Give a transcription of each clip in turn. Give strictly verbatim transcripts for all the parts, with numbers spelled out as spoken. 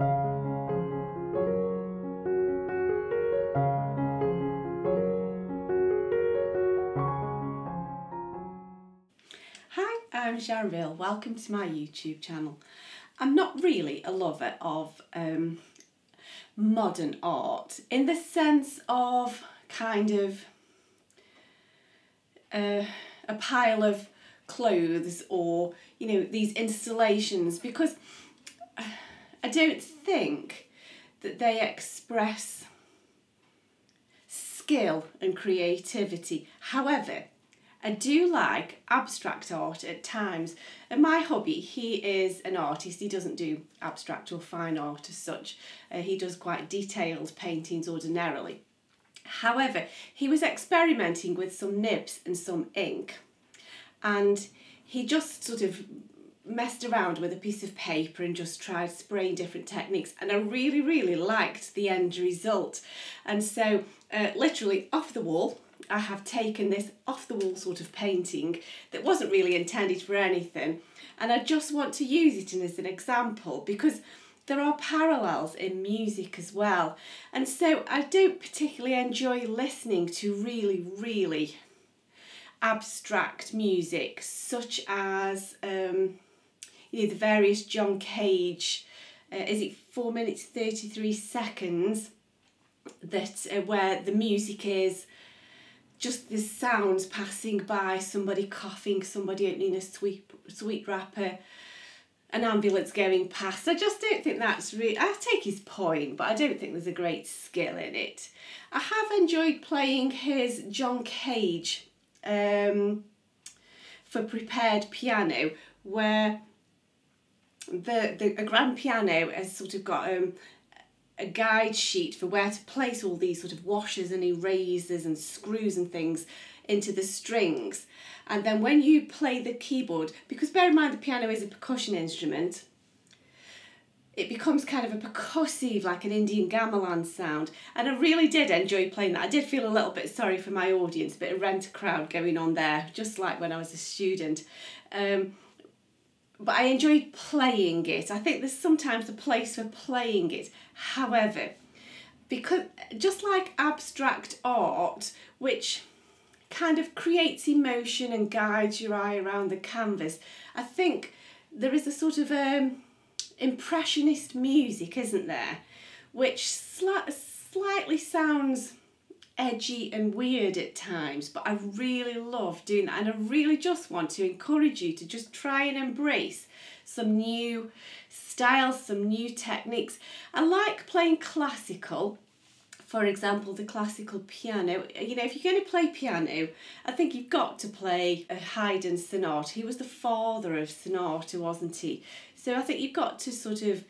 Hi, I'm Sharon Bill. Welcome to my YouTube channel. I'm not really a lover of um, modern art in the sense of kind of uh, a pile of clothes or, you know, these installations, because I don't think that they express skill and creativity. However, I do like abstract art at times, and my hubby, he is an artist. He doesn't do abstract or fine art as such. Uh, he does quite detailed paintings ordinarily. However, he was experimenting with some nibs and some ink, and he just sort of messed around with a piece of paper and just tried spraying different techniques, and I really really liked the end result. And so uh, literally off the wall, I have taken this off the wall sort of painting that wasn't really intended for anything, and I just want to use it as an example because there are parallels in music as well. And so I don't particularly enjoy listening to really really abstract music, such as um, you know, the various John Cage, uh, is it four minutes thirty-three seconds, that uh, where the music is just the sounds passing by, somebody coughing, somebody opening a sweep, sweet wrapper, an ambulance going past. I just don't think that's really, I take his point, but I don't think there's a great skill in it. I have enjoyed playing his John Cage um, for prepared piano, where the, the a grand piano has sort of got um, a guide sheet for where to place all these sort of washers and erasers and screws and things into the strings. And then when you play the keyboard, because bear in mind the piano is a percussion instrument, it becomes kind of a percussive, like an Indian gamelan sound. And I really did enjoy playing that. I did feel a little bit sorry for my audience, a bit of rent a crowd going on there, just like when I was a student. Um, But I enjoyed playing it. I think there's sometimes a place for playing it. However, because just like abstract art, which kind of creates emotion and guides your eye around the canvas, I think there is a sort of um, impressionist music, isn't there? Which sli- slightly sounds edgy and weird at times, but I really love doing that, and I really just want to encourage you to just try and embrace some new styles, some new techniques. I like playing classical, for example the classical piano. You know, if you're going to play piano, I think you've got to play a Haydn sonata. He was the father of sonata, wasn't he? So I think you've got to sort of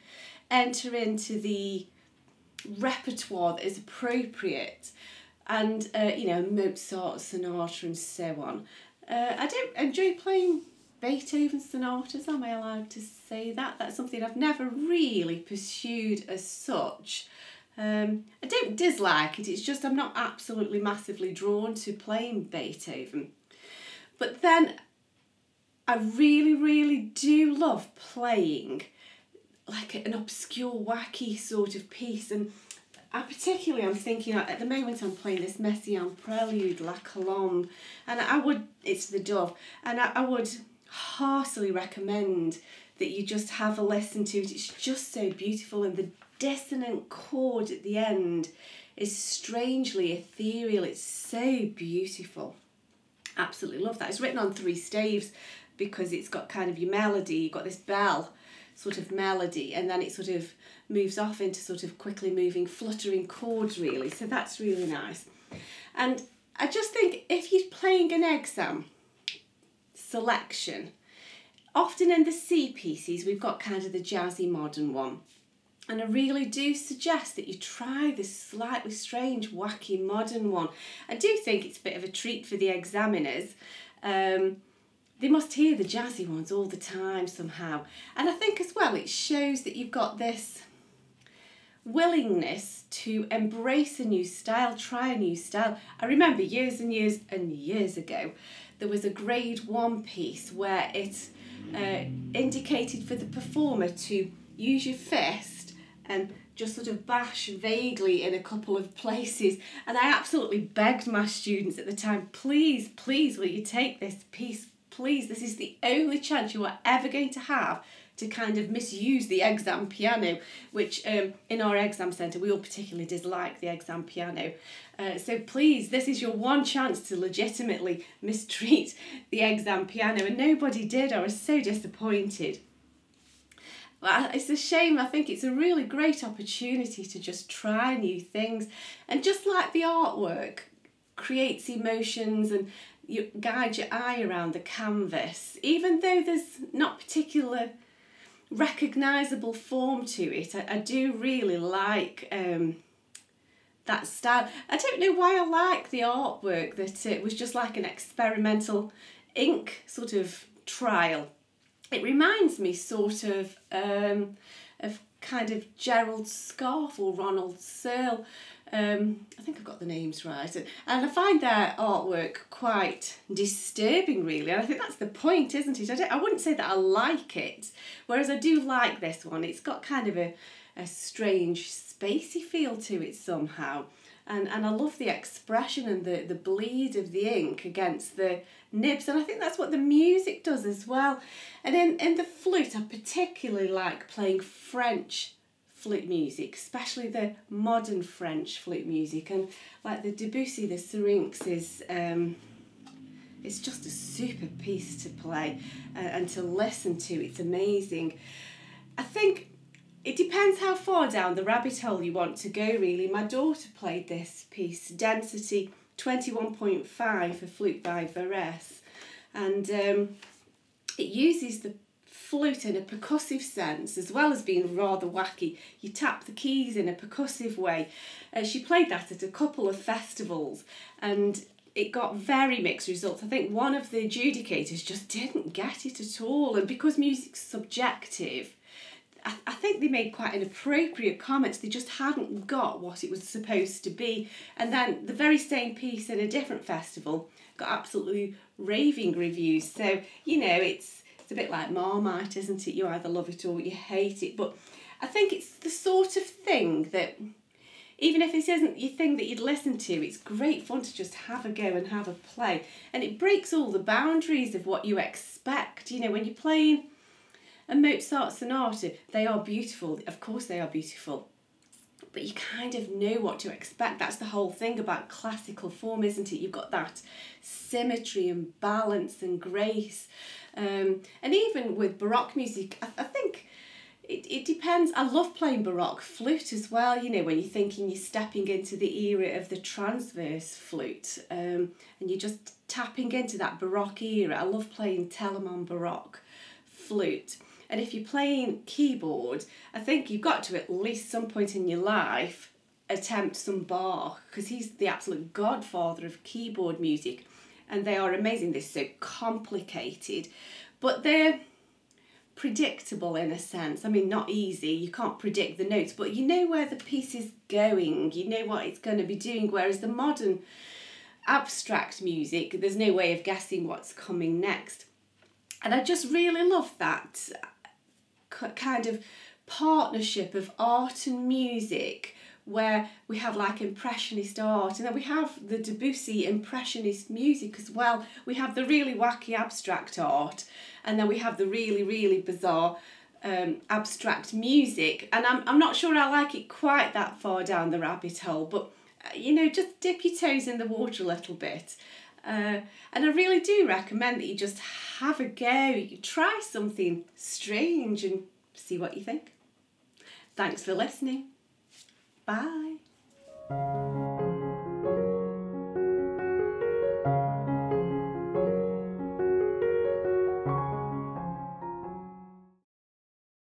enter into the repertoire that is appropriate. And, uh, you know, Mozart, sonata and so on. Uh, I don't enjoy playing Beethoven sonatas, am I allowed to say that? That's something I've never really pursued as such. Um, I don't dislike it, it's just I'm not absolutely massively drawn to playing Beethoven. But then I really, really do love playing like an obscure, wacky sort of piece. And I particularly, I'm thinking, at the moment I'm playing this Messiaen prelude, La Colombe, and I would, it's the Dove, and I, I would heartily recommend that you just have a listen to it. It's just so beautiful, and the dissonant chord at the end is strangely ethereal. It's so beautiful. Absolutely love that. It's written on three staves because it's got kind of your melody, you've got this bell sort of melody, and then it sort of moves off into sort of quickly moving fluttering chords, really. So that's really nice. And I just think if you're playing an exam selection, often in the C pieces we've got kind of the jazzy modern one, and I really do suggest that you try this slightly strange wacky modern one. I do think it's a bit of a treat for the examiners. um, They must hear the jazzy ones all the time somehow. And I think as well it shows that you've got this willingness to embrace a new style, try a new style. I remember years and years and years ago there was a grade one piece where it uh, indicated for the performer to use your fist and just sort of bash vaguely in a couple of places. And I absolutely begged my students at the time, please, please, will you take this piece? Please, this is the only chance you are ever going to have to kind of misuse the exam piano, which um, in our exam centre, we all particularly dislike the exam piano. Uh, so please, this is your one chance to legitimately mistreat the exam piano. And nobody did. I was so disappointed. But it's a shame. I think it's a really great opportunity to just try new things. And just like the artwork creates emotions and you guide your eye around the canvas, even though there's not particular recognisable form to it. I, I do really like um, that style. I don't know why I like the artwork, that it was just like an experimental ink sort of trial. It reminds me sort of um, of kind of Gerald Scarfe or Ronald Searle. Um, I think I've got the names right. And I find their artwork quite disturbing, really. And I think that's the point, isn't it? I, don't, I wouldn't say that I like it, whereas I do like this one. It's got kind of a, a strange, spacey feel to it somehow. And, and I love the expression and the, the bleed of the ink against the nibs. And I think that's what the music does as well. And in, in the flute, I particularly like playing French flute music, especially the modern French flute music, and like the Debussy, the Syrinx is um, it's just a super piece to play uh, and to listen to. It's amazing. I think it depends how far down the rabbit hole you want to go, really. My daughter played this piece, Density twenty-one point five, for flute by Varese, and um, it uses the flute in a percussive sense, as well as being rather wacky. You tap the keys in a percussive way. Uh, she played that at a couple of festivals and it got very mixed results. I think one of the adjudicators just didn't get it at all, and because music's subjective, I, I think they made quite inappropriate comments. They just hadn't got what it was supposed to be. And then the very same piece in a different festival got absolutely raving reviews. So, you know, it's It's a bit like Marmite, isn't it? You either love it or you hate it. But I think it's the sort of thing that, even if this isn't your thing that you'd listen to, it's great fun to just have a go and have a play. And it breaks all the boundaries of what you expect. You know, when you're playing a Mozart sonata, they are beautiful. Of course they are beautiful. But you kind of know what to expect. That's the whole thing about classical form, isn't it? You've got that symmetry and balance and grace. Um, and even with Baroque music, I, I think it, it depends. I love playing Baroque flute as well, you know, when you're thinking you're stepping into the era of the transverse flute, um, and you're just tapping into that Baroque era. I love playing Telemann Baroque flute. And if you're playing keyboard, I think you've got to at least some point in your life attempt some Bach, because he's the absolute godfather of keyboard music, and they are amazing. They're so complicated, but they're predictable in a sense. I mean, not easy. You can't predict the notes, but you know where the piece is going. You know what it's going to be doing, whereas the modern abstract music, there's no way of guessing what's coming next. And I just really love that kind of partnership of art and music, where we have like Impressionist art, and then we have the Debussy Impressionist music as well. We have the really wacky abstract art, and then we have the really, really bizarre um, abstract music. And I'm, I'm not sure I like it quite that far down the rabbit hole, but, you know, just dip your toes in the water a little bit. Uh, and I really do recommend that you just have a go. You try something strange and see what you think. Thanks for listening. Bye.